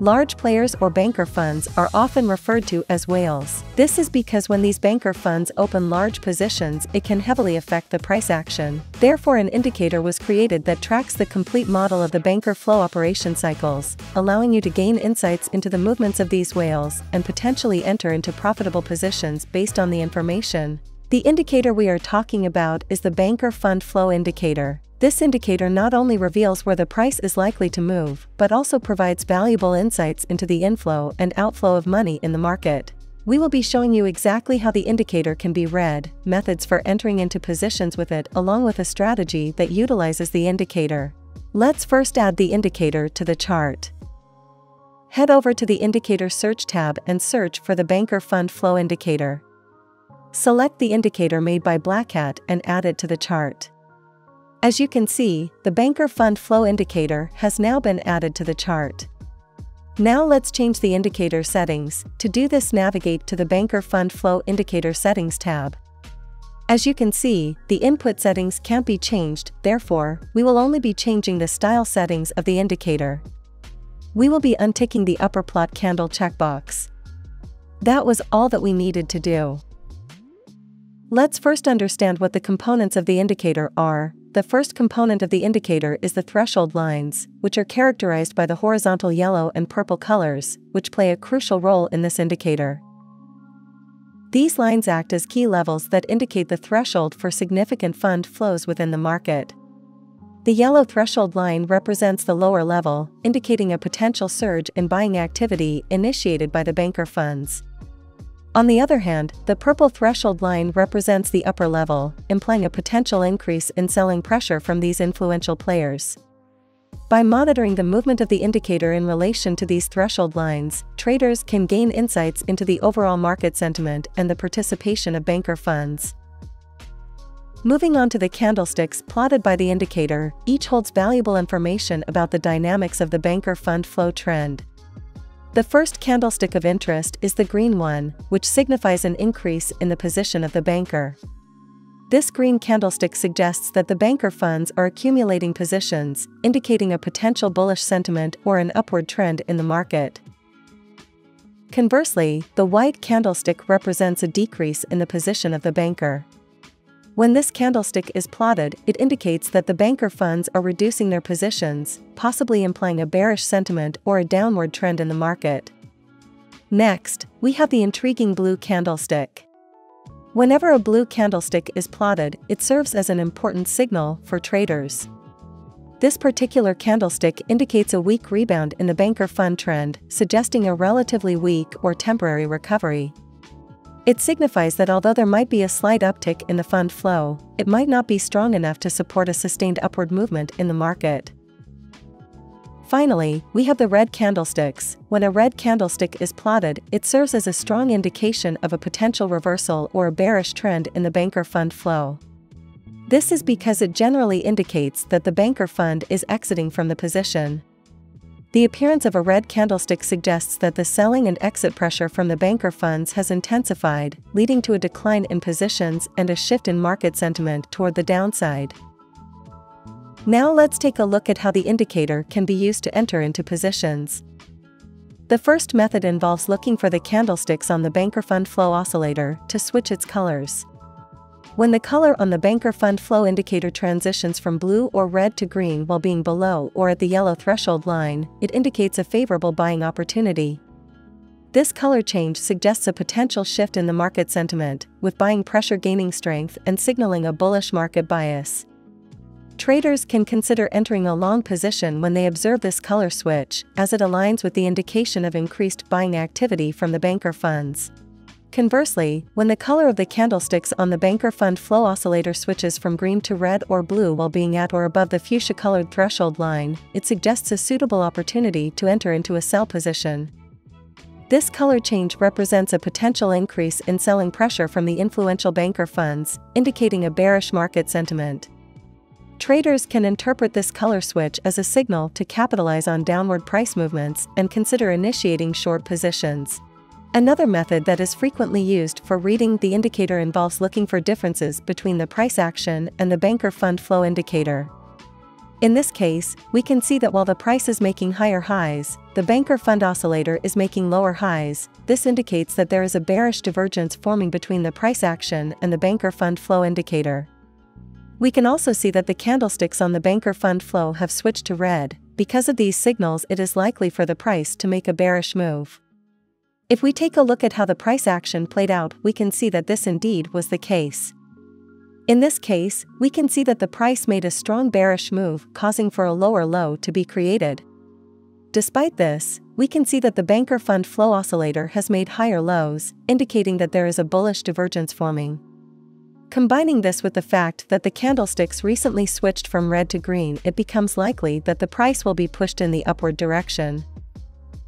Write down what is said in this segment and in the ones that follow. Large players or banker funds are often referred to as whales. This is because when these banker funds open large positions, it can heavily affect the price action. Therefore, an indicator was created that tracks the complete model of the banker flow operation cycles, allowing you to gain insights into the movements of these whales and potentially enter into profitable positions based on the information. The indicator we are talking about is the Banker Fund Flow Indicator. This indicator not only reveals where the price is likely to move, but also provides valuable insights into the inflow and outflow of money in the market. We will be showing you exactly how the indicator can be read, methods for entering into positions with it, along with a strategy that utilizes the indicator. Let's first add the indicator to the chart. Head over to the Indicator Search tab and search for the Banker Fund Flow Indicator. Select the indicator made by Black Hat and add it to the chart. As you can see, the Banker Fund Flow Indicator has now been added to the chart. Now let's change the indicator settings. To do this, navigate to the Banker Fund Flow Indicator Settings tab. As you can see, the input settings can't be changed, therefore, we will only be changing the style settings of the indicator. We will be unticking the upper plot candle checkbox. That was all that we needed to do. Let's first understand what the components of the indicator are. The first component of the indicator is the threshold lines, which are characterized by the horizontal yellow and purple colors, which play a crucial role in this indicator. These lines act as key levels that indicate the threshold for significant fund flows within the market. The yellow threshold line represents the lower level, indicating a potential surge in buying activity initiated by the banker funds. On the other hand, the purple threshold line represents the upper level, implying a potential increase in selling pressure from these influential players. By monitoring the movement of the indicator in relation to these threshold lines, traders can gain insights into the overall market sentiment and the participation of banker funds. Moving on to the candlesticks plotted by the indicator, each holds valuable information about the dynamics of the banker fund flow trend. The first candlestick of interest is the green one, which signifies an increase in the position of the banker. This green candlestick suggests that the banker funds are accumulating positions, indicating a potential bullish sentiment or an upward trend in the market. Conversely, the white candlestick represents a decrease in the position of the banker. When this candlestick is plotted, it indicates that the banker funds are reducing their positions, possibly implying a bearish sentiment or a downward trend in the market. Next, we have the intriguing blue candlestick. Whenever a blue candlestick is plotted, it serves as an important signal for traders. This particular candlestick indicates a weak rebound in the banker fund trend, suggesting a relatively weak or temporary recovery. It signifies that although there might be a slight uptick in the fund flow, it might not be strong enough to support a sustained upward movement in the market. Finally, we have the red candlesticks. When a red candlestick is plotted, it serves as a strong indication of a potential reversal or a bearish trend in the banker fund flow. This is because it generally indicates that the banker fund is exiting from the position. The appearance of a red candlestick suggests that the selling and exit pressure from the banker funds has intensified, leading to a decline in positions and a shift in market sentiment toward the downside. Now let's take a look at how the indicator can be used to enter into positions. The first method involves looking for the candlesticks on the banker fund flow oscillator to switch its colors. When the color on the banker fund flow indicator transitions from blue or red to green while being below or at the yellow threshold line, it indicates a favorable buying opportunity. This color change suggests a potential shift in the market sentiment, with buying pressure gaining strength and signaling a bullish market bias. Traders can consider entering a long position when they observe this color switch, as it aligns with the indication of increased buying activity from the banker funds. Conversely, when the color of the candlesticks on the banker fund flow oscillator switches from green to red or blue while being at or above the fuchsia-colored threshold line, it suggests a suitable opportunity to enter into a sell position. This color change represents a potential increase in selling pressure from the influential banker funds, indicating a bearish market sentiment. Traders can interpret this color switch as a signal to capitalize on downward price movements and consider initiating short positions. Another method that is frequently used for reading the indicator involves looking for differences between the price action and the banker fund flow indicator. In this case, we can see that while the price is making higher highs, the Banker Fund Oscillator is making lower highs. This indicates that there is a bearish divergence forming between the price action and the Banker Fund Flow Indicator. We can also see that the candlesticks on the Banker Fund Flow have switched to red. Because of these signals, it is likely for the price to make a bearish move. If we take a look at how the price action played out, we can see that this indeed was the case. In this case, we can see that the price made a strong bearish move, causing for a lower low to be created. Despite this, we can see that the Banker Fund Flow Oscillator has made higher lows, indicating that there is a bullish divergence forming. Combining this with the fact that the candlesticks recently switched from red to green, it becomes likely that the price will be pushed in the upward direction.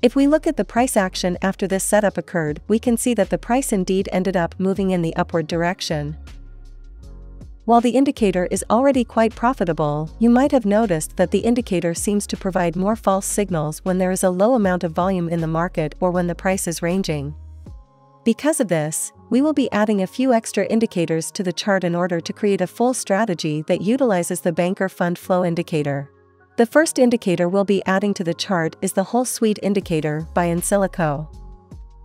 If we look at the price action after this setup occurred, we can see that the price indeed ended up moving in the upward direction. While the indicator is already quite profitable, you might have noticed that the indicator seems to provide more false signals when there is a low amount of volume in the market or when the price is ranging. Because of this, we will be adding a few extra indicators to the chart in order to create a full strategy that utilizes the Banker Fund Flow Indicator. The first indicator we'll be adding to the chart is the Hull Suite Indicator by InSilico.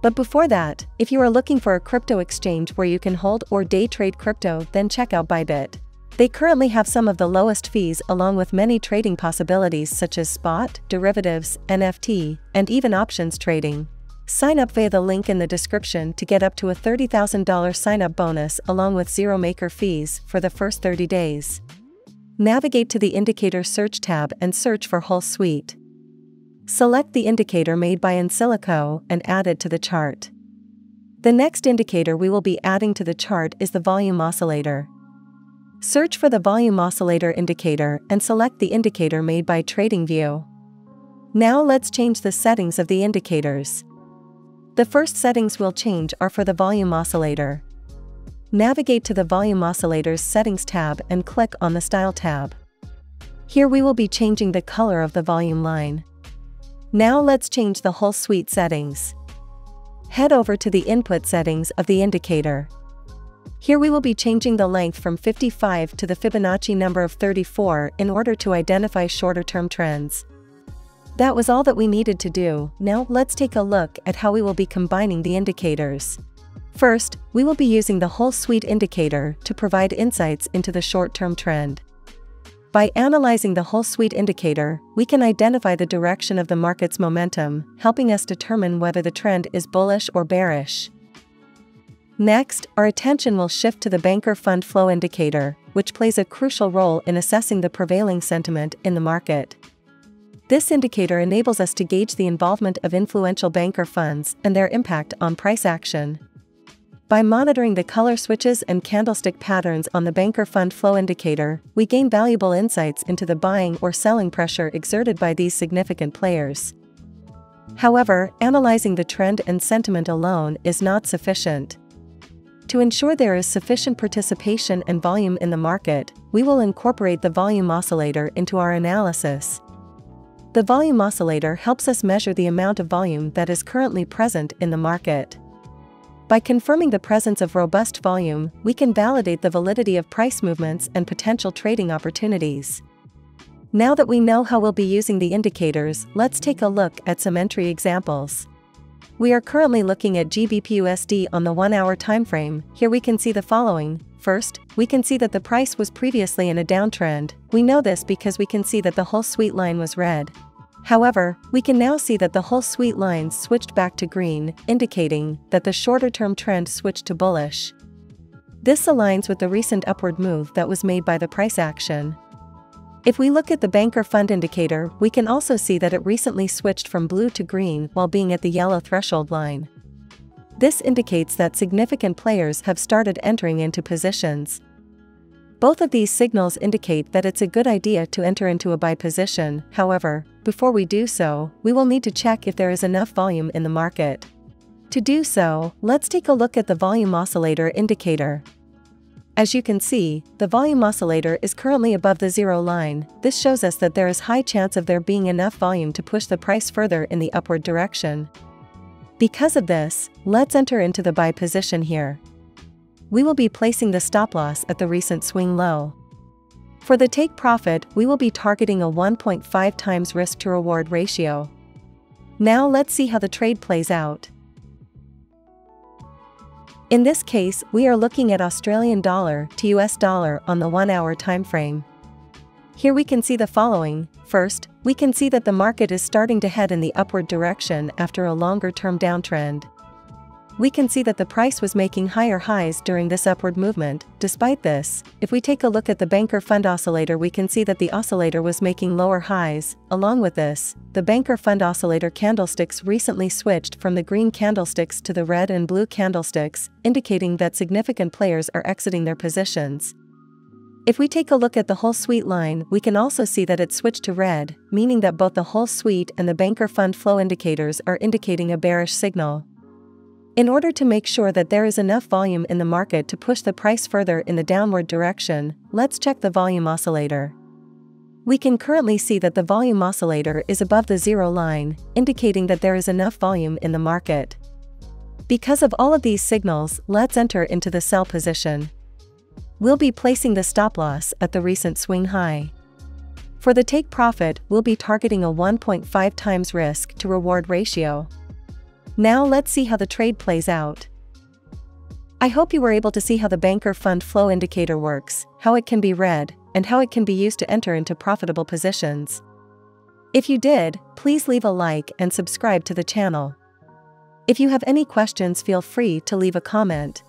But before that, if you are looking for a crypto exchange where you can hold or day trade crypto, then check out Bybit. They currently have some of the lowest fees along with many trading possibilities such as spot, derivatives, NFT, and even options trading. Sign up via the link in the description to get up to a $30,000 sign-up bonus along with zero maker fees for the first 30 days. Navigate to the Indicator Search tab and search for Hull Suite. Select the indicator made by InSilico and add it to the chart. The next indicator we will be adding to the chart is the Volume Oscillator. Search for the Volume Oscillator indicator and select the indicator made by TradingView. Now let's change the settings of the indicators. The first settings we'll change are for the Volume Oscillator. Navigate to the Volume Oscillator's Settings tab and click on the Style tab. Here we will be changing the color of the volume line. Now let's change the Hull Suite settings. Head over to the input settings of the indicator. Here we will be changing the length from 55 to the Fibonacci number of 34 in order to identify shorter-term trends. That was all that we needed to do. Now let's take a look at how we will be combining the indicators. First, we will be using the Hull Suite indicator to provide insights into the short-term trend. By analyzing the Hull Suite indicator, we can identify the direction of the market's momentum, helping us determine whether the trend is bullish or bearish. Next, our attention will shift to the Banker Fund Flow Indicator, which plays a crucial role in assessing the prevailing sentiment in the market. This indicator enables us to gauge the involvement of influential banker funds and their impact on price action. By monitoring the color switches and candlestick patterns on the Banker Fund Flow Indicator, we gain valuable insights into the buying or selling pressure exerted by these significant players. However, analyzing the trend and sentiment alone is not sufficient. To ensure there is sufficient participation and volume in the market, we will incorporate the Volume Oscillator into our analysis. The Volume Oscillator helps us measure the amount of volume that is currently present in the market. By confirming the presence of robust volume, we can validate the validity of price movements and potential trading opportunities. Now that we know how we'll be using the indicators, let's take a look at some entry examples. We are currently looking at GBPUSD on the 1-hour time frame. Here we can see the following. First, we can see that the price was previously in a downtrend. We know this because we can see that the Hull Suite line was red. However, we can now see that the Hull Suite line switched back to green, indicating that the shorter-term trend switched to bullish. This aligns with the recent upward move that was made by the price action. If we look at the Banker Fund Indicator, we can also see that it recently switched from blue to green while being at the yellow threshold line. This indicates that significant players have started entering into positions. Both of these signals indicate that it's a good idea to enter into a buy position. However, before we do so, we will need to check if there is enough volume in the market. To do so, let's take a look at the Volume Oscillator indicator. As you can see, the Volume Oscillator is currently above the zero line. This shows us that there is high chance of there being enough volume to push the price further in the upward direction. Because of this, let's enter into the buy position here. We will be placing the stop loss at the recent swing low. For the take profit, we will be targeting a 1.5 times risk to reward ratio. Now let's see how the trade plays out. In this case, we are looking at Australian dollar to US dollar on the 1-hour time frame. Here we can see the following. First, we can see that the market is starting to head in the upward direction after a longer-term downtrend. We can see that the price was making higher highs during this upward movement. Despite this, if we take a look at the Banker Fund Oscillator, we can see that the oscillator was making lower highs. Along with this, the Banker Fund Oscillator candlesticks recently switched from the green candlesticks to the red and blue candlesticks, indicating that significant players are exiting their positions. If we take a look at the Hull Suite line, we can also see that it switched to red, meaning that both the Hull Suite and the Banker Fund Flow Indicators are indicating a bearish signal. In order to make sure that there is enough volume in the market to push the price further in the downward direction, let's check the volume oscillator. We can currently see that the volume oscillator is above the zero line, indicating that there is enough volume in the market. Because of all of these signals, let's enter into the sell position. We'll be placing the stop loss at the recent swing high. For the take profit, we'll be targeting a 1.5 times risk to reward ratio. Now let's see how the trade plays out. I hope you were able to see how the Banker Fund Flow Indicator works, how it can be read, and how it can be used to enter into profitable positions. If you did, please leave a like and subscribe to the channel. If you have any questions, feel free to leave a comment.